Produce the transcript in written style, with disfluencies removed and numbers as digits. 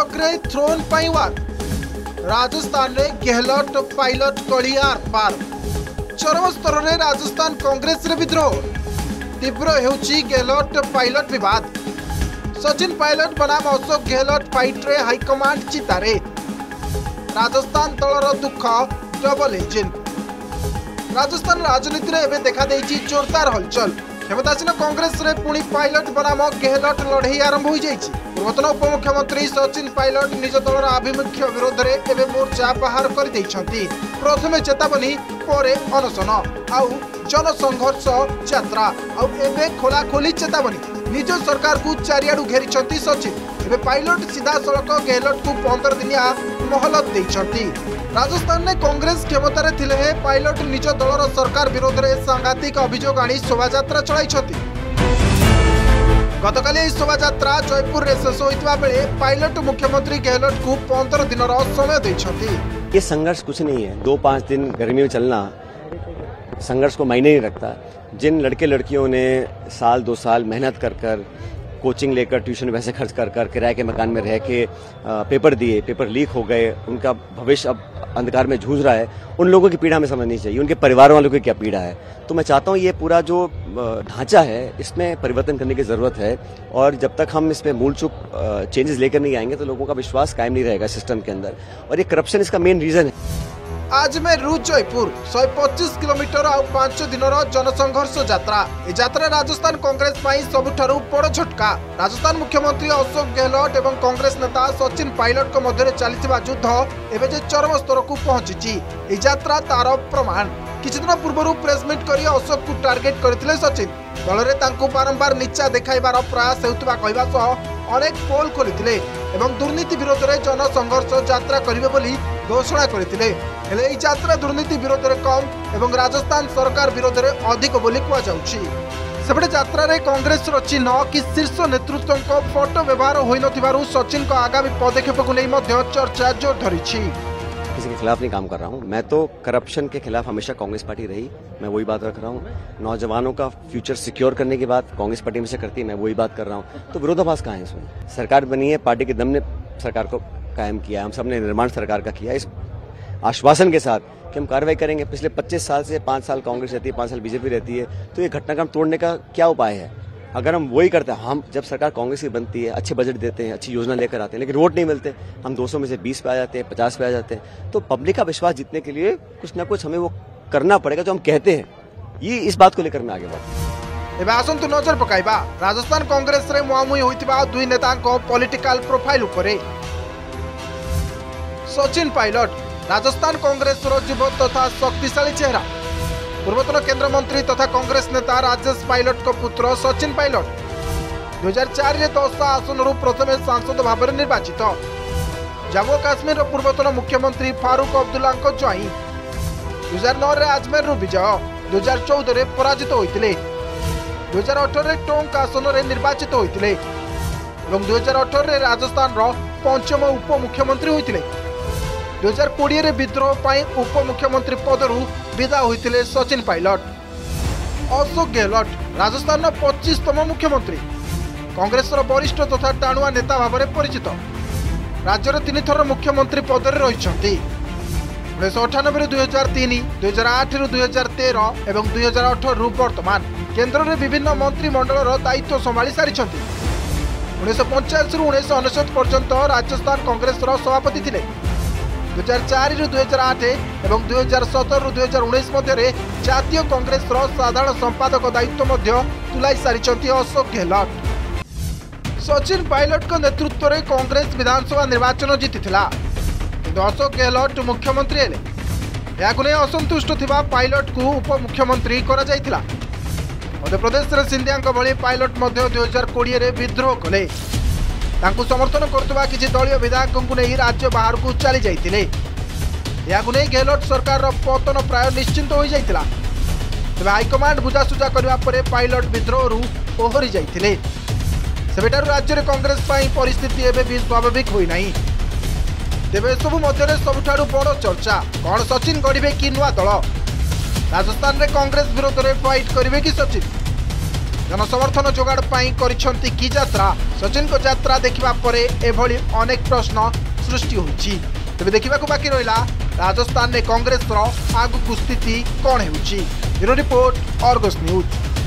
ଅଗ୍ରେ thrown ପାଇଁ war. ରାଜସ୍ଥାନରେ Gehlot pilot Kalia ଆରପାର। ଚରମ ସ୍ତରରେ ରାଜସ୍ଥାନ କଂଗ୍ରେସରେ ବିଦ୍ରୋହ। ତୀବ୍ର ହେଉଛି ଗେହଲଟ ପାଇଲଟ ବିବାଦ। ସଚିନ ପାଇଲଟ ବନାମ ଅଶୋକ ଗେହଲଟ ଫାଇଟ୍ରେ ହାଇକମାଣ୍ଡ ଚିତାରେ। ରାଜସ୍ଥାନ ଦଳର ଦୁଃଖ ଡବଲ ଇଞ୍ଜିନ୍। ରାଜସ୍ଥାନ ରାଜନୀତିରେ ଏବେ ଦେଖାଦେଇଛି ଜୋରଦାର ହଲଚଲ। क्षमतासीन कांग्रेस रे पुणी पायलट बनाम गहलोत लड़े आरंभ हो जाएगी। पूर्वतन उपमुख्यमंत्री सचिन पायलट निज दलर आभिमुख्य विरोध में एवं मोर्चा बाहर कर प्रथमे चेतावनी पर अनशन आउ जनसंघर्ष यात्रा आउ खोलाखोली चेतावनी निज सरकार को चारिआडू घेरी सचिन एवं पायलट सीधा सड़क गहलोत को 15 दिनिया महलत देइछंती। राजस्थान ने कांग्रेस क्षमतार थिले पायलट निज दलर सरकार विरोध में सांघातिक अभियोग आनी शोभायात्रा चलाइछंती। गतकाली एही शोभायात्रा जयपुर रे शेष होइतबा बेले पायलट मुख्यमंत्री गहलोत को 15 दिन समय देइछंती। ये संघर्ष कुछ नहीं है, 2-5 दिन गर्मी में चलना संघर्ष को मायने नहीं रखता। जिन लड़के लड़कियों ने 1-2 साल मेहनत कर कोचिंग लेकर ट्यूशन वैसे खर्च कर किराए के मकान में रह के पेपर दिए, पेपर लीक हो गए, उनका भविष्य अब अंधकार में जूझ रहा है। उन लोगों की पीड़ा हमें समझनी चाहिए, उनके परिवार वालों की क्या पीड़ा है। तो मैं चाहता हूँ ये पूरा जो ढांचा है इसमें परिवर्तन करने की ज़रूरत है और जब तक हम इसमें मूलचूप चेंजेस लेकर नहीं आएंगे तो लोगों का विश्वास कायम नहीं रहेगा सिस्टम के अंदर, और ये करप्शन इसका मेन रीज़न है। आज में रू जयपुर 125 किलोमीटर आउ 5 दिनर जनसंघर्ष यात्रा। ए यात्रा राजस्थान कांग्रेस पाई सबुठारू बड़ झटका। राजस्थान मुख्यमंत्री अशोक गहलोत एवं कांग्रेस नेता सचिन पायलट को मध्य चलता युद्ध एवं जे चरम स्तर को पहुंची ए यात्रा तार प्रमाण। किछि दिन पूर्व प्रेसमिट कर अशोक को टार्गेट करथिले सचिन। दल रे तांकु बारंबार नीचा देखाइबार प्रयास हेउतबा कहबा सह अनेक पोल खोलिथिले एवं दुर्नीति विरोध में जनसंघर्ष यात्रा करिवे बोली घोषणा करथिले। हेले एई यात्रा दुर्नीति विरोध में कम एवं राजस्थान सरकार विरोध में अधिक बोली कुआ जाउछि। सेपटे यात्रा रे कांग्रेस रो चिन्ह कि शीर्ष नेतृत्व को फोटो व्यवहार होई नथिबारु सचिन को आगामी पदक्षेप को लेई मध्य चर्चा जोर धरिछि। किसी के खिलाफ नहीं काम कर रहा हूँ, मैं तो करप्शन के खिलाफ हमेशा कांग्रेस पार्टी रही, मैं वही बात रख रहा हूँ। नौजवानों का फ्यूचर सिक्योर करने की बात कांग्रेस पार्टी हमेशा करती है, मैं वही बात कर रहा हूँ। तो विरोधाभास कहाँ है इसमें? सरकार बनी है, पार्टी के दम ने सरकार को कायम किया, हम सबने निर्माण सरकार का किया इस आश्वासन के साथ कि हम कार्रवाई करेंगे। पिछले 25 साल से 5 साल कांग्रेस रहती है, 5 साल बीजेपी रहती है, तो ये घटनाक्रम तोड़ने का क्या उपाय है? अगर हम वही करते हैं, हम जब सरकार कांग्रेस की बनती है अच्छे बजट देते हैं, अच्छी योजना लेकर आते हैं, लेकिन वोट नहीं मिलते, हम 200 में से 20 पे आ जाते हैं, 50 पे आ जाते हैं। तो पब्लिक का विश्वास जीतने के लिए कुछ ना कुछ हमें वो करना पड़ेगा जो हम कहते हैं। ये इस बात को लेकर मैं आगे बढ़ता हूँ। एवं आसतु नजर पकड़ा राजस्थान कांग्रेस में मुहांमुही होता दुई नेता पॉलिटिकल प्रोफाइल उपर। सचिन पायलट राजस्थान कांग्रेस युव तथा शक्तिशाली चेहरा। पूर्वतन केंद्र मंत्री तथा कांग्रेस नेता राजेश पायलट को पुत्र सचिन पायलट 2004 में 10 आसन प्रथम सांसद भाव में निर्वाचित। जम्मू काश्मीर पूर्वतन मुख्यमंत्री फारूक अब्दुल्ला ज्वाई 2009 में आजमेर विजय, 2014 में पराजित होते, 2018 में टोंक आसन में निर्वाचित होते और 2018 में राजस्थान पंचम उप मुख्यमंत्री होते। 2020 में विद्रोह पर उप मुख्यमंत्री पदरू विदा होते सचिन पायलट। अशोक गहलोत राजस्थान 25तम मुख्यमंत्री कांग्रेस वरिष्ठ तथा टाणुआ नेता भाव में परिचित। राज्य में 3 थर मुख्यमंत्री पद में रही 1998 2003, 2008 2013 एवं 2018 वर्तमान केन्द्र में विभिन्न मंत्रिमंडल दायित्व संभाली सारी 1950 1999 पर्यंत राजस्थान कांग्रेस सभापति थे। 2004 2008 एवं 2017 2019 मध्य जातीय कांग्रेस साधारण संपादक दायित्व तुलाई सारी अशोक गहलोत। सचिन पायलट का नेतृत्व में कांग्रेस विधानसभा निर्वाचन जीति किंतु अशोक गहलोत मुख्यमंत्री हेले। याकुने असंतुष्ट थिबा पायलट को उप मुख्यमंत्री करा जायतिला। मध्यप्रदेश रे सिंधिया भली पायलट 2020 में विद्रोह कले। तांकु समर्थन करुवा किसी दलीय विधायकों को नहीं राज्य बाहर को चली जाते। गहलोत सरकार पतन प्राय निश्चिंत हो जाता तेज हाइकमांड बुझासुझा करने पायलट विद्रोह ओहरी जाते। सेबेठार राज्य में कांग्रेस परिस्थिति एवं भी स्वाभाविक होना। तेरे सबू मध्य सबुठारू बड़ चर्चा कौन सचिन गढ़े कि नूआ दल? राजस्थान में कांग्रेस विरोध में फाइट करेंगे कि सचिन? जनसमर्थन जोगाड़ की यात्रा सचिन को यात्रा देखा पर अनेक प्रश्न सृष्टि होती। तेज देखा बाकी रहा राजस्थान में कांग्रेस आगु स्थिति कौन हो। Report Argus news.